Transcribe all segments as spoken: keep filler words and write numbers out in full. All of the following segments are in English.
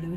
Blue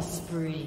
Spree.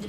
been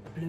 Red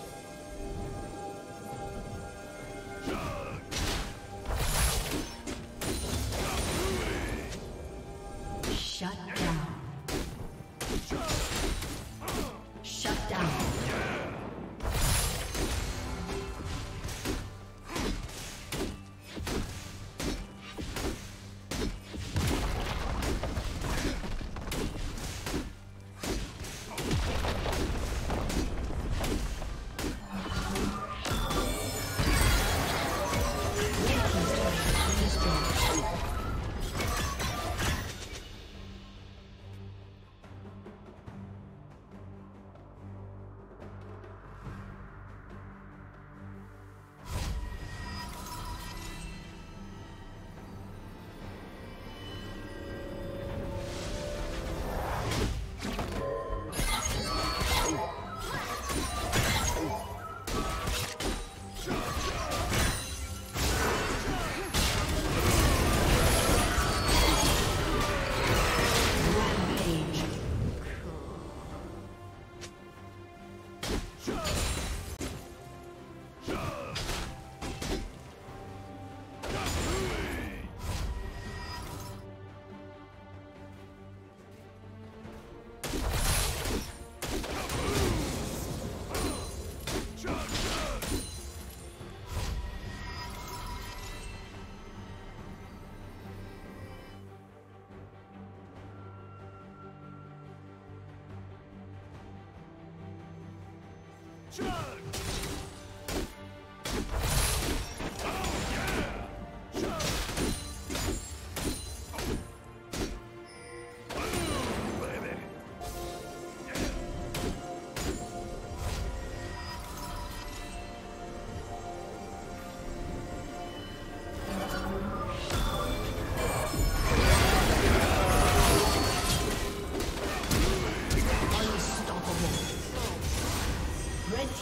Chug! Oh yeah!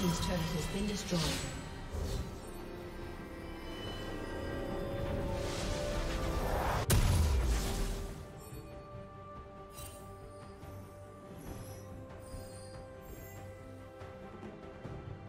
team's turret has been destroyed.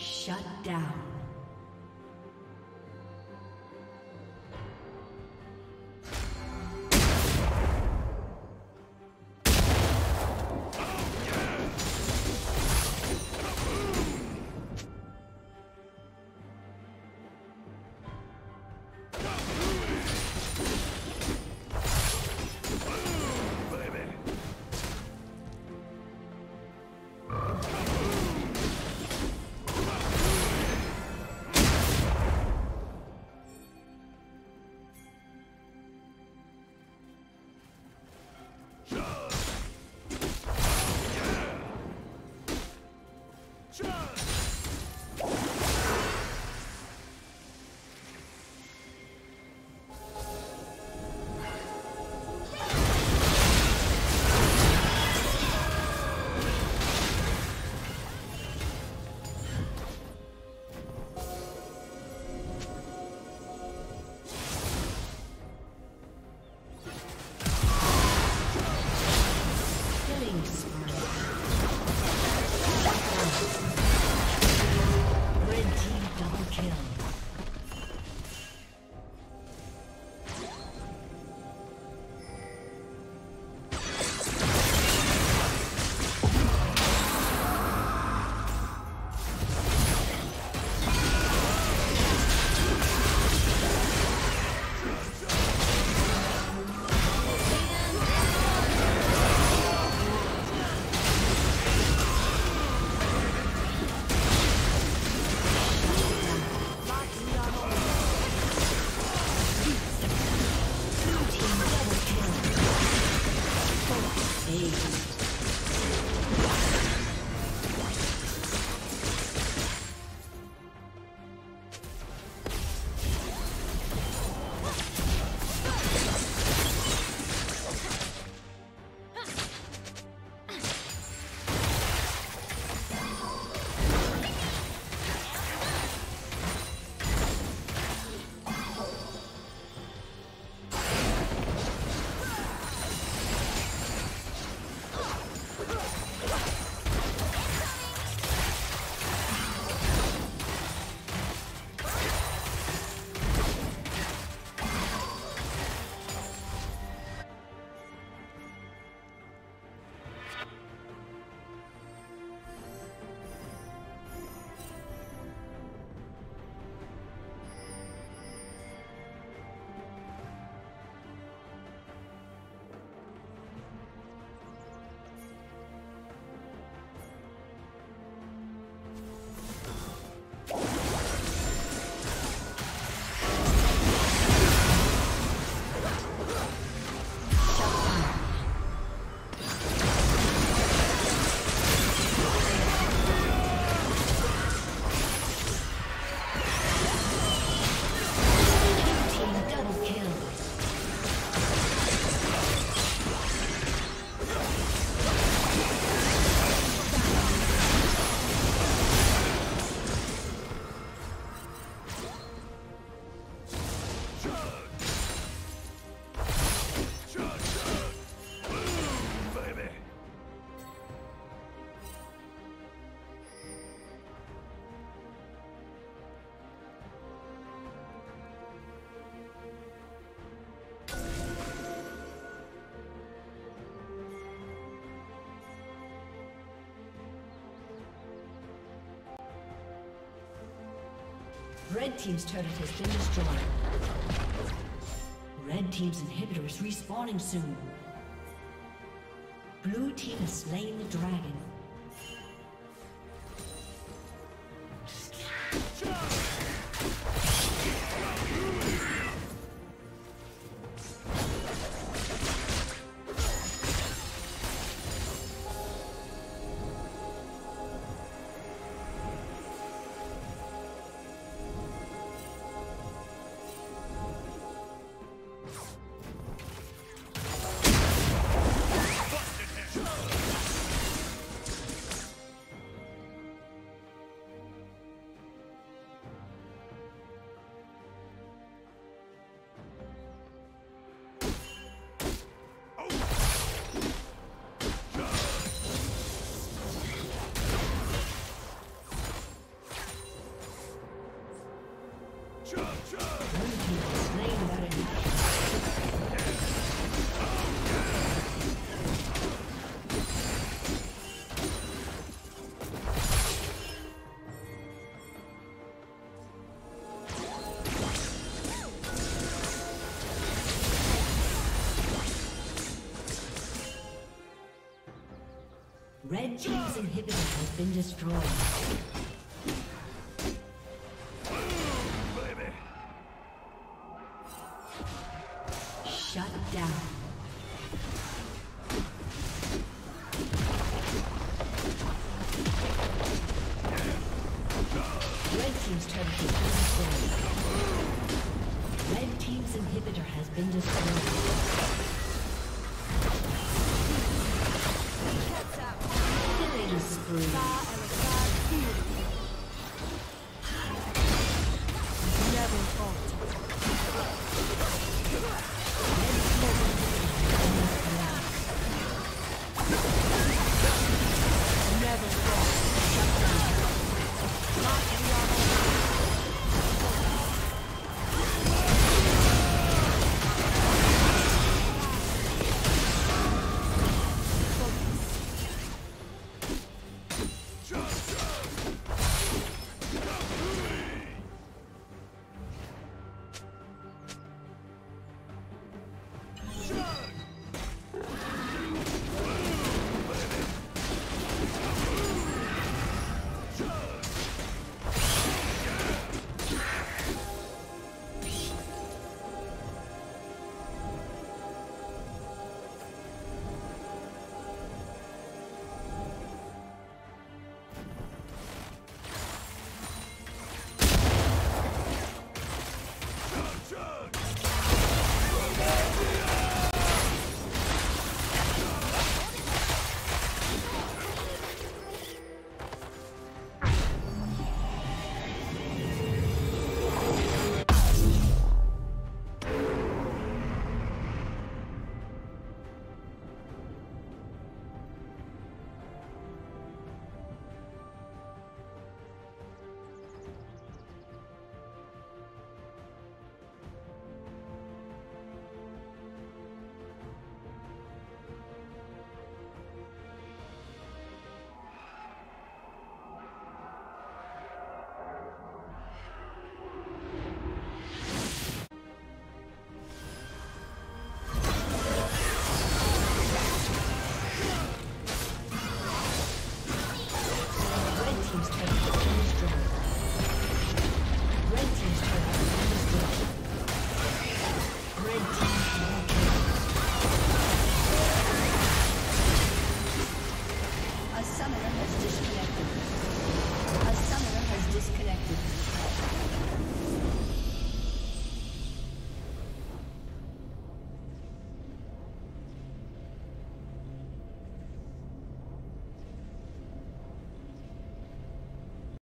Shut down. Red Team's turret has been destroyed. Red Team's inhibitor is respawning soon. Blue Team has slain the dragon. team's inhibitor has been destroyed. Three.